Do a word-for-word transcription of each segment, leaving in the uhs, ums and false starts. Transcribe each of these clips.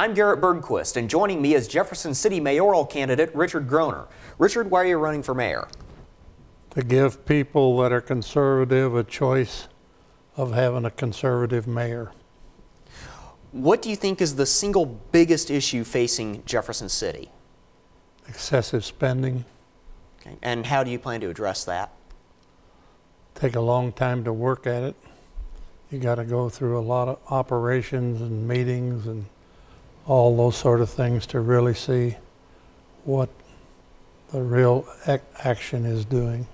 I'm Garrett Bergquist, and joining me is Jefferson City mayoral candidate Richard Groner. Richard, why are you running for mayor? To give people that are conservative a choice of having a conservative mayor. What do you think is the single biggest issue facing Jefferson City? Excessive spending. Okay. And how do you plan to address that? Take a long time to work at it. You got to go through a lot of operations and meetings and all those sort of things to really see what the real ac action is doing.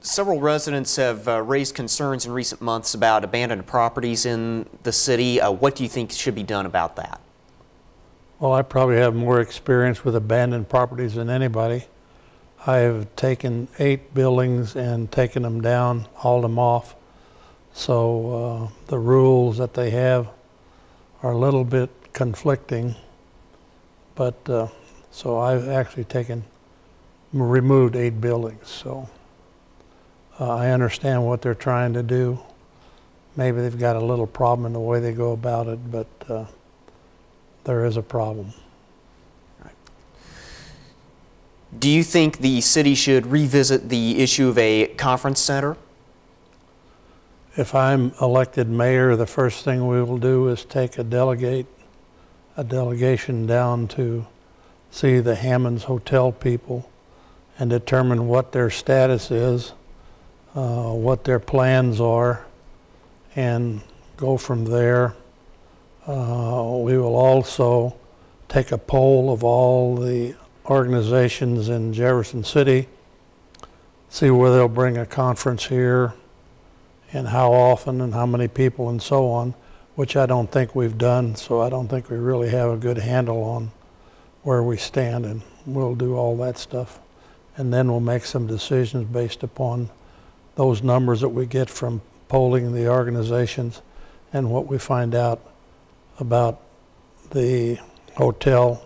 Several residents have uh, raised concerns in recent months about abandoned properties in the city. Uh, what do you think should be done about that? Well, I probably have more experience with abandoned properties than anybody. I have taken eight buildings and taken them down, hauled them off. So uh, the rules that they have are a little bit conflicting. But uh, so I've actually taken, removed eight buildings. So uh, I understand what they're trying to do. Maybe they've got a little problem in the way they go about it, but. Uh, There is a problem. Right. Do you think the city should revisit the issue of a conference center? If I'm elected mayor, the first thing we will do is take a delegate, a delegation down to see the Hammons Hotel people and determine what their status is, uh, what their plans are, and go from there. Uh, we will also take a poll of all the organizations in Jefferson City, see where they'll bring a conference here and how often and how many people and so on, which I don't think we've done, so I don't think we really have a good handle on where we stand, and we'll do all that stuff. And then we'll make some decisions based upon those numbers that we get from polling the organizations and what we find out about the hotel,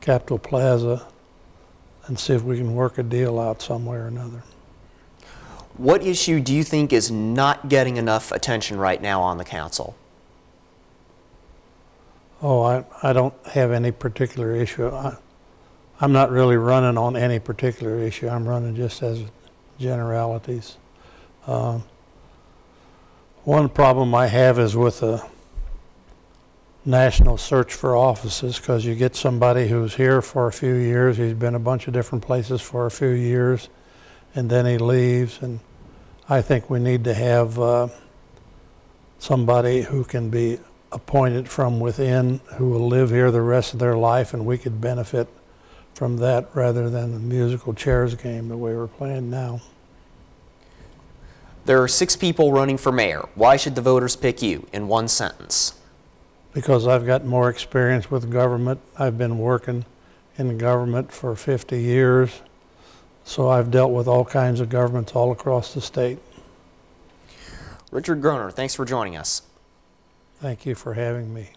Capital Plaza, and see if we can work a deal out some way or another. What issue do you think is not getting enough attention right now on the council? Oh, I, I don't have any particular issue. I, I'm not really running on any particular issue. I'm running just as generalities. Um, one problem I have is with a national search for offices, because you get somebody who's here for a few years, he's been a bunch of different places for a few years, and then he leaves, and I think we need to have uh, somebody who can be appointed from within, who will live here the rest of their life, and we could benefit from that rather than the musical chairs game that we were playing now. There are six people running for mayor. Why should the voters pick you in one sentence? Because I've got more experience with government. I've been working in government for fifty years, so I've dealt with all kinds of governments all across the state. Richard Groner, thanks for joining us. Thank you for having me.